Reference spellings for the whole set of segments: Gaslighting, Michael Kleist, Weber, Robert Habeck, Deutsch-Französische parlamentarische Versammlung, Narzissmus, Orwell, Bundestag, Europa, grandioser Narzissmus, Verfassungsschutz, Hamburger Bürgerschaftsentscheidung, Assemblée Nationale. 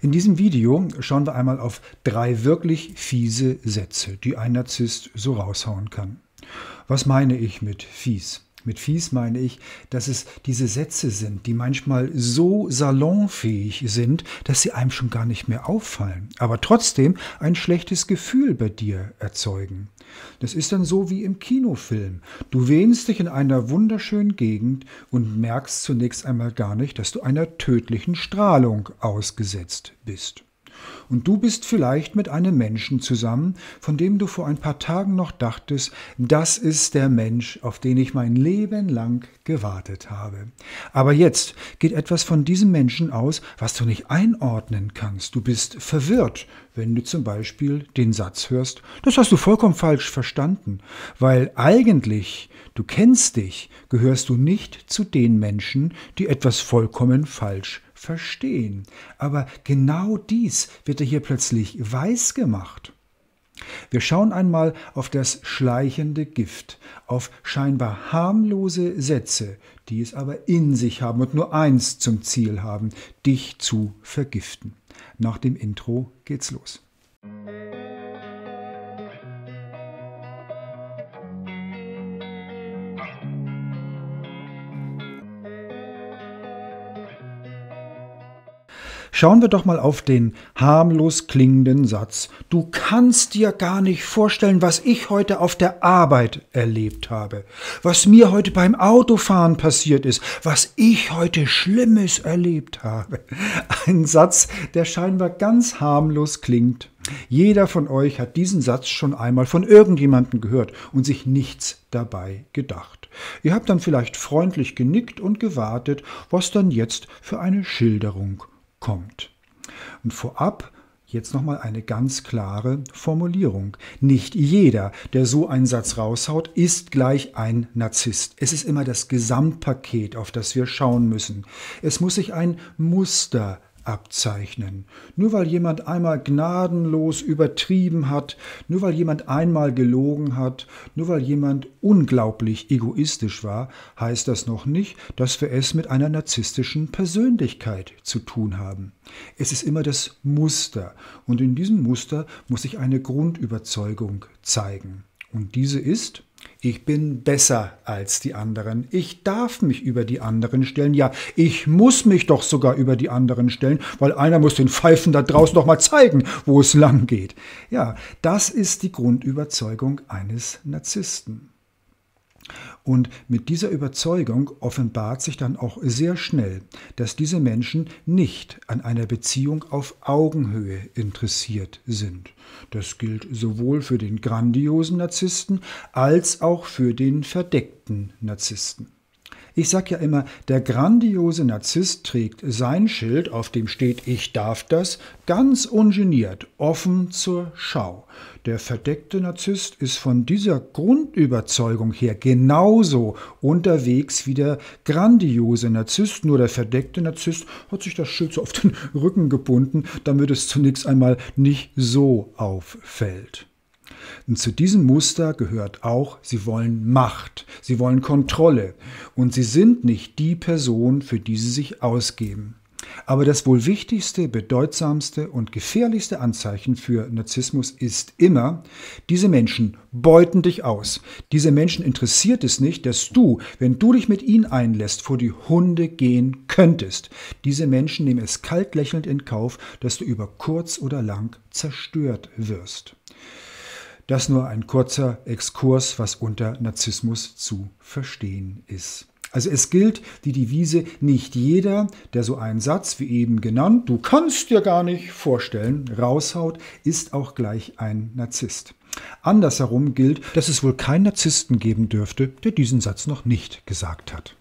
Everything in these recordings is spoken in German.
In diesem Video schauen wir einmal auf 3 wirklich fiese Sätze, die ein Narzisst so raushauen kann. Was meine ich mit fies? Mit fies meine ich, dass es diese Sätze sind, die manchmal so salonfähig sind, dass sie einem schon gar nicht mehr auffallen, aber trotzdem ein schlechtes Gefühl bei dir erzeugen. Das ist dann so wie im Kinofilm. Du wähnst dich in einer wunderschönen Gegend und merkst zunächst einmal gar nicht, dass du einer tödlichen Strahlung ausgesetzt bist. Und du bist vielleicht mit einem Menschen zusammen, von dem du vor ein paar Tagen noch dachtest, das ist der Mensch, auf den ich mein Leben lang gewartet habe. Aber jetzt geht etwas von diesem Menschen aus, was du nicht einordnen kannst. Du bist verwirrt, wenn du zum Beispiel den Satz hörst, das hast du vollkommen falsch verstanden, weil eigentlich, du kennst dich, gehörst du nicht zu den Menschen, die etwas vollkommen falsch verstehen. Aber genau dies wird dir hier plötzlich weiß gemacht. Wir schauen einmal auf das schleichende Gift, auf scheinbar harmlose Sätze, die es aber in sich haben und nur eins zum Ziel haben, dich zu vergiften. Nach dem Intro geht's los. Schauen wir doch mal auf den harmlos klingenden Satz. Du kannst dir gar nicht vorstellen, was ich heute auf der Arbeit erlebt habe, was mir heute beim Autofahren passiert ist, was ich heute Schlimmes erlebt habe. Ein Satz, der scheinbar ganz harmlos klingt. Jeder von euch hat diesen Satz schon einmal von irgendjemandem gehört und sich nichts dabei gedacht. Ihr habt dann vielleicht freundlich genickt und gewartet, was dann jetzt für eine Schilderung kommt. Und vorab jetzt nochmal eine ganz klare Formulierung. Nicht jeder, der so einen Satz raushaut, ist gleich ein Narzisst. Es ist immer das Gesamtpaket, auf das wir schauen müssen. Es muss sich ein Muster abzeichnen. Nur weil jemand einmal gnadenlos übertrieben hat, nur weil jemand einmal gelogen hat, nur weil jemand unglaublich egoistisch war, heißt das noch nicht, dass wir es mit einer narzisstischen Persönlichkeit zu tun haben. Es ist immer das Muster und in diesem Muster muss sich eine Grundüberzeugung zeigen. Und diese ist: Ich bin besser als die anderen. Ich darf mich über die anderen stellen. Ja, ich muss mich doch sogar über die anderen stellen, weil einer muss den Pfeifen da draußen doch mal zeigen, wo es lang geht. Ja, das ist die Grundüberzeugung eines Narzissten. Und mit dieser Überzeugung offenbart sich dann auch sehr schnell, dass diese Menschen nicht an einer Beziehung auf Augenhöhe interessiert sind. Das gilt sowohl für den grandiosen Narzissten als auch für den verdeckten Narzissten. Ich sage ja immer, der grandiose Narzisst trägt sein Schild, auf dem steht „Ich darf das“, ganz ungeniert, offen zur Schau. Der verdeckte Narzisst ist von dieser Grundüberzeugung her genauso unterwegs wie der grandiose Narzisst, nur der verdeckte Narzisst hat sich das Schild so auf den Rücken gebunden, damit es zunächst einmal nicht so auffällt. Und zu diesem Muster gehört auch, sie wollen Macht, sie wollen Kontrolle und sie sind nicht die Person, für die sie sich ausgeben. Aber das wohl wichtigste, bedeutsamste und gefährlichste Anzeichen für Narzissmus ist immer: Diese Menschen beuten dich aus. Diese Menschen interessiert es nicht, dass du, wenn du dich mit ihnen einlässt, vor die Hunde gehen könntest. Diese Menschen nehmen es kalt lächelnd in Kauf, dass du über kurz oder lang zerstört wirst. Das nur ein kurzer Exkurs, was unter Narzissmus zu verstehen ist. Also es gilt die Devise, nicht jeder, der so einen Satz wie eben genannt, du kannst dir gar nicht vorstellen, raushaut, ist auch gleich ein Narzisst. Andersherum gilt, dass es wohl keinen Narzissten geben dürfte, der diesen Satz noch nicht gesagt hat.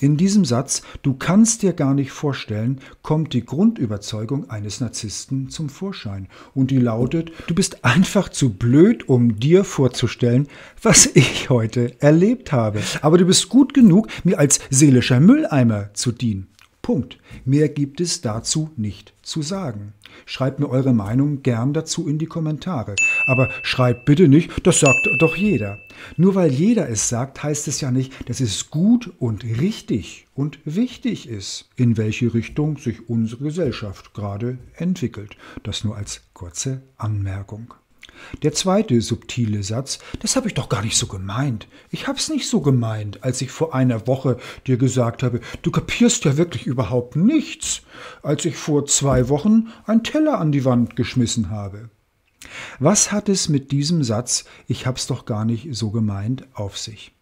In diesem Satz, du kannst dir gar nicht vorstellen, kommt die Grundüberzeugung eines Narzissten zum Vorschein. Und die lautet: Du bist einfach zu blöd, um dir vorzustellen, was ich heute erlebt habe. Aber du bist gut genug, mir als seelischer Mülleimer zu dienen. Punkt. Mehr gibt es dazu nicht zu sagen. Schreibt mir eure Meinung gern dazu in die Kommentare. Aber schreibt bitte nicht, das sagt doch jeder. Nur weil jeder es sagt, heißt es ja nicht, dass es gut und richtig und wichtig ist, in welche Richtung sich unsere Gesellschaft gerade entwickelt. Das nur als kurze Anmerkung. Der zweite subtile Satz, das habe ich doch gar nicht so gemeint. Ich habe es nicht so gemeint, als ich vor einer Woche dir gesagt habe, du kapierst ja wirklich überhaupt nichts, als ich vor 2 Wochen einen Teller an die Wand geschmissen habe. Was hat es mit diesem Satz, ich habe es doch gar nicht so gemeint, auf sich?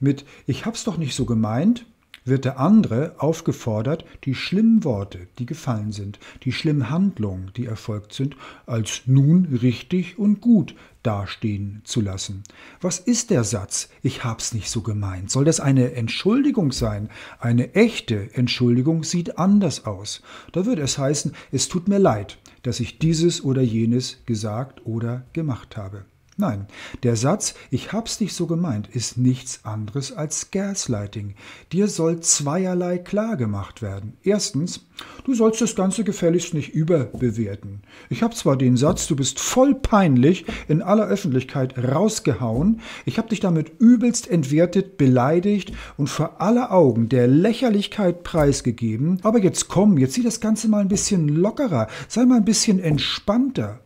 Mit ich habe es doch nicht so gemeint wird der andere aufgefordert, die schlimmen Worte, die gefallen sind, die schlimmen Handlungen, die erfolgt sind, als nun richtig und gut dastehen zu lassen. Was ist der Satz, ich hab's nicht so gemeint? Soll das eine Entschuldigung sein? Eine echte Entschuldigung sieht anders aus. Da würde es heißen, es tut mir leid, dass ich dieses oder jenes gesagt oder gemacht habe. Nein, der Satz, ich hab's nicht so gemeint, ist nichts anderes als Gaslighting. Dir soll zweierlei klar gemacht werden. Erstens, du sollst das Ganze gefälligst nicht überbewerten. Ich habe zwar den Satz, du bist voll peinlich, in aller Öffentlichkeit rausgehauen. Ich habe dich damit übelst entwertet, beleidigt und vor aller Augen der Lächerlichkeit preisgegeben. Aber jetzt komm, jetzt sieh das Ganze mal ein bisschen lockerer, sei mal ein bisschen entspannter.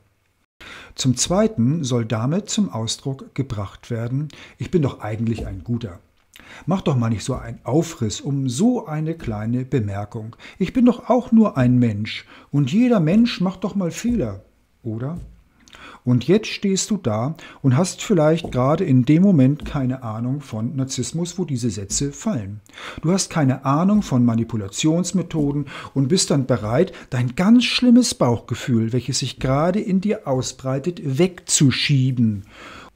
Zum Zweiten soll damit zum Ausdruck gebracht werden, ich bin doch eigentlich ein Guter. Mach doch mal nicht so einen Aufriss um so eine kleine Bemerkung. Ich bin doch auch nur ein Mensch und jeder Mensch macht doch mal Fehler, oder? Und jetzt stehst du da und hast vielleicht gerade in dem Moment keine Ahnung von Narzissmus, wo diese Sätze fallen. Du hast keine Ahnung von Manipulationsmethoden und bist dann bereit, dein ganz schlimmes Bauchgefühl, welches sich gerade in dir ausbreitet, wegzuschieben.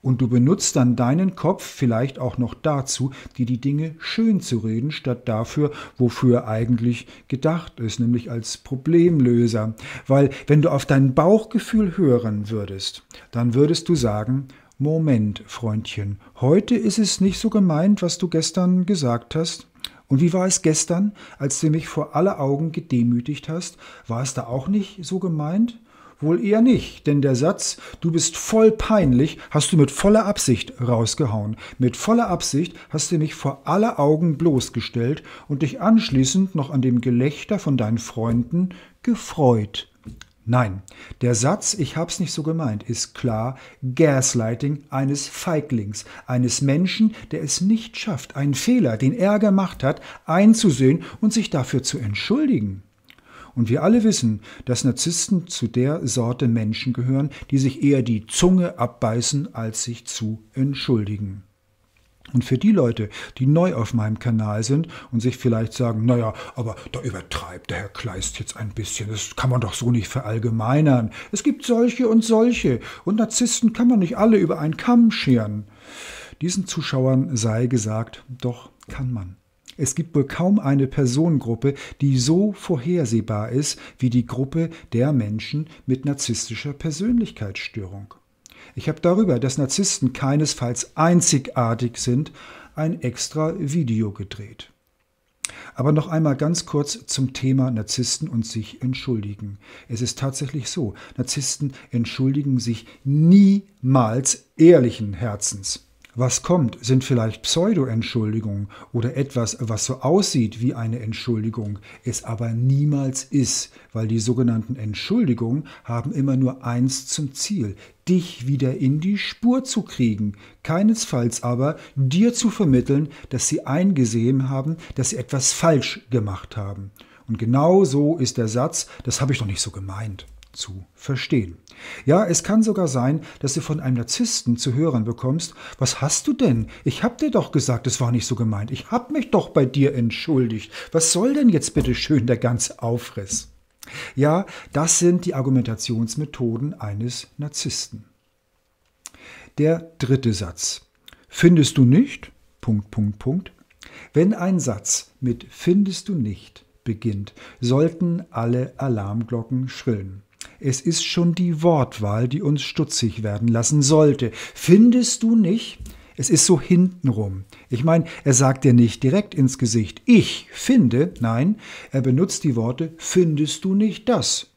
Und du benutzt dann deinen Kopf vielleicht auch noch dazu, dir die Dinge schön zu reden, statt dafür, wofür eigentlich gedacht ist, nämlich als Problemlöser. Weil wenn du auf dein Bauchgefühl hören würdest, dann würdest du sagen, Moment, Freundchen, heute ist es nicht so gemeint, was du gestern gesagt hast. Und wie war es gestern, als du mich vor aller Augen gedemütigt hast? War es da auch nicht so gemeint? Wohl eher nicht, denn der Satz, du bist voll peinlich, hast du mit voller Absicht rausgehauen. Mit voller Absicht hast du mich vor aller Augen bloßgestellt und dich anschließend noch an dem Gelächter von deinen Freunden gefreut. Nein, der Satz, ich hab's nicht so gemeint, ist klar Gaslighting eines Feiglings, eines Menschen, der es nicht schafft, einen Fehler, den er gemacht hat, einzusehen und sich dafür zu entschuldigen. Und wir alle wissen, dass Narzissten zu der Sorte Menschen gehören, die sich eher die Zunge abbeißen, als sich zu entschuldigen. Und für die Leute, die neu auf meinem Kanal sind und sich vielleicht sagen, naja, aber da übertreibt der Herr Kleist jetzt ein bisschen, das kann man doch so nicht verallgemeinern. Es gibt solche und solche und Narzissten kann man nicht alle über einen Kamm scheren. Diesen Zuschauern sei gesagt, doch kann man. Es gibt wohl kaum eine Personengruppe, die so vorhersehbar ist wie die Gruppe der Menschen mit narzisstischer Persönlichkeitsstörung. Ich habe darüber, dass Narzissten keinesfalls einzigartig sind, ein extra Video gedreht. Aber noch einmal ganz kurz zum Thema Narzissten und sich entschuldigen. Es ist tatsächlich so, Narzissten entschuldigen sich niemals ehrlichen Herzens. Was kommt, sind vielleicht Pseudo-Entschuldigungen oder etwas, was so aussieht wie eine Entschuldigung, es aber niemals ist, weil die sogenannten Entschuldigungen haben immer nur eins zum Ziel, dich wieder in die Spur zu kriegen, keinesfalls aber dir zu vermitteln, dass sie eingesehen haben, dass sie etwas falsch gemacht haben. Und genau so ist der Satz, das habe ich doch nicht so gemeint, zu verstehen. Ja, es kann sogar sein, dass du von einem Narzissten zu hören bekommst, was hast du denn? Ich hab dir doch gesagt, es war nicht so gemeint. Ich hab mich doch bei dir entschuldigt. Was soll denn jetzt bitte schön der ganze Aufriss? Ja, das sind die Argumentationsmethoden eines Narzissten. Der dritte Satz. Findest du nicht? ... Wenn ein Satz mit findest du nicht beginnt, sollten alle Alarmglocken schrillen. Es ist schon die Wortwahl, die uns stutzig werden lassen sollte. Findest du nicht? Es ist so hintenrum. Ich meine, er sagt dir nicht direkt ins Gesicht, ich finde, nein, er benutzt die Worte, findest du nicht das, ..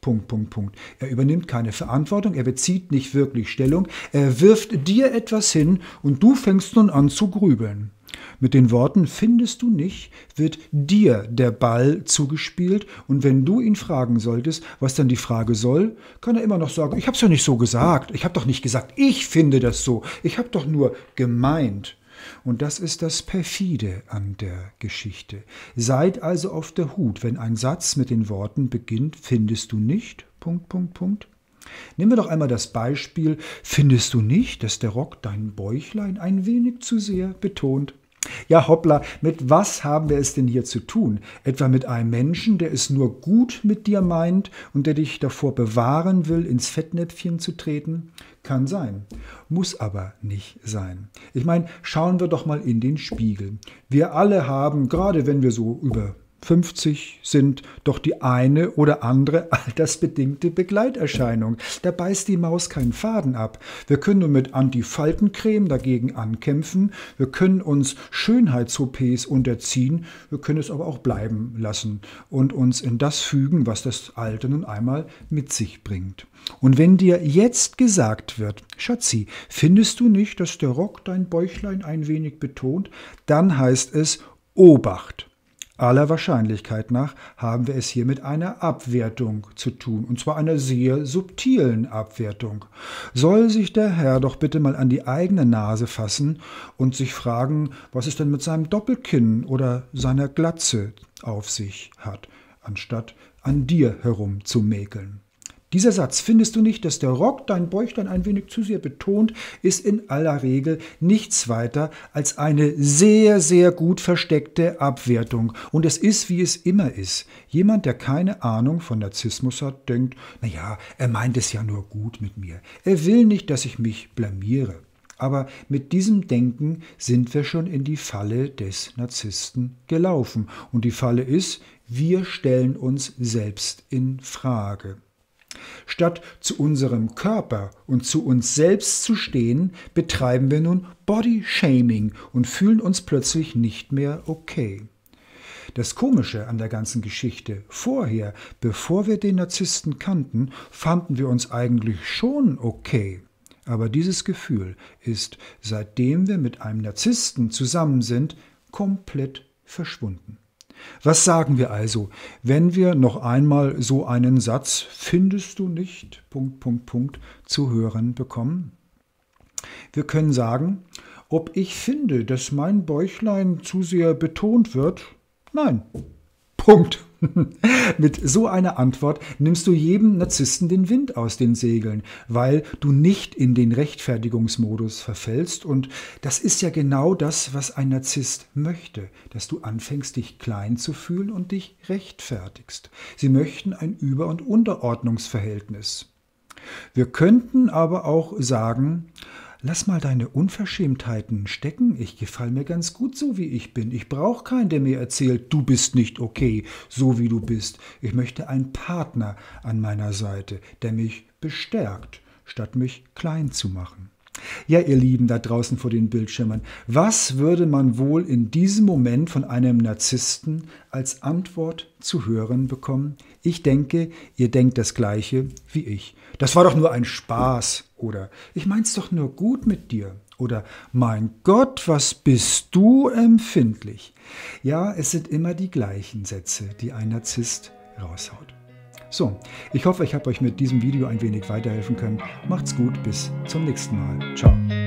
Er übernimmt keine Verantwortung, er bezieht nicht wirklich Stellung, er wirft dir etwas hin und du fängst nun an zu grübeln. Mit den Worten findest du nicht, wird dir der Ball zugespielt und wenn du ihn fragen solltest, was dann die Frage soll, kann er immer noch sagen, ich habe es ja nicht so gesagt, ich habe doch nicht gesagt, ich finde das so, ich habe doch nur gemeint. Und das ist das Perfide an der Geschichte. Seid also auf der Hut, wenn ein Satz mit den Worten beginnt, findest du nicht, .. Nehmen wir doch einmal das Beispiel, findest du nicht, dass der Rock dein Bäuchlein ein wenig zu sehr betont? Ja, hoppla, mit was haben wir es denn hier zu tun? Etwa mit einem Menschen, der es nur gut mit dir meint und der dich davor bewahren will, ins Fettnäpfchen zu treten? Kann sein, muss aber nicht sein. Ich meine, schauen wir doch mal in den Spiegel. Wir alle haben, gerade wenn wir so über 50 sind, doch die eine oder andere altersbedingte Begleiterscheinung. Da beißt die Maus keinen Faden ab. Wir können nur mit Antifaltencreme dagegen ankämpfen. Wir können uns Schönheits-OPs unterziehen. Wir können es aber auch bleiben lassen und uns in das fügen, was das Alter nun einmal mit sich bringt. Und wenn dir jetzt gesagt wird, Schatzi, findest du nicht, dass der Rock dein Bäuchlein ein wenig betont? Dann heißt es Obacht. Aller Wahrscheinlichkeit nach haben wir es hier mit einer Abwertung zu tun, und zwar einer sehr subtilen Abwertung. Soll sich der Herr doch bitte mal an die eigene Nase fassen und sich fragen, was es denn mit seinem Doppelkinn oder seiner Glatze auf sich hat, anstatt an dir herum zu mäkeln. Dieser Satz, findest du nicht, dass der Rock dein Bäuchlein ein wenig zu sehr betont, ist in aller Regel nichts weiter als eine sehr, sehr gut versteckte Abwertung. Und es ist, wie es immer ist. Jemand, der keine Ahnung von Narzissmus hat, denkt, naja, er meint es ja nur gut mit mir. Er will nicht, dass ich mich blamiere. Aber mit diesem Denken sind wir schon in die Falle des Narzissten gelaufen. Und die Falle ist, wir stellen uns selbst in Frage. Statt zu unserem Körper und zu uns selbst zu stehen, betreiben wir nun Body-Shaming und fühlen uns plötzlich nicht mehr okay. Das Komische an der ganzen Geschichte, vorher, bevor wir den Narzissten kannten, fanden wir uns eigentlich schon okay. Aber dieses Gefühl ist, seitdem wir mit einem Narzissten zusammen sind, komplett verschwunden. Was sagen wir also, wenn wir noch einmal so einen Satz, findest du nicht, ... zu hören bekommen? Wir können sagen, ob ich finde, dass mein Bäuchlein zu sehr betont wird? Nein. Punkt. Mit so einer Antwort nimmst du jedem Narzissten den Wind aus den Segeln, weil du nicht in den Rechtfertigungsmodus verfällst. Und das ist ja genau das, was ein Narzisst möchte, dass du anfängst, dich klein zu fühlen und dich rechtfertigst. Sie möchten ein Über- und Unterordnungsverhältnis. Wir könnten aber auch sagen, lass mal deine Unverschämtheiten stecken, ich gefalle mir ganz gut so, wie ich bin. Ich brauche keinen, der mir erzählt, du bist nicht okay, so wie du bist. Ich möchte einen Partner an meiner Seite, der mich bestärkt, statt mich klein zu machen. Ja, ihr Lieben da draußen vor den Bildschirmen, was würde man wohl in diesem Moment von einem Narzissten als Antwort zu hören bekommen? Ich denke, ihr denkt das Gleiche wie ich. Das war doch nur ein Spaß. Oder ich mein's doch nur gut mit dir. Oder mein Gott, was bist du empfindlich. Ja, es sind immer die gleichen Sätze, die ein Narzisst raushaut. So, ich hoffe, ich habe euch mit diesem Video ein wenig weiterhelfen können. Macht's gut, bis zum nächsten Mal. Ciao.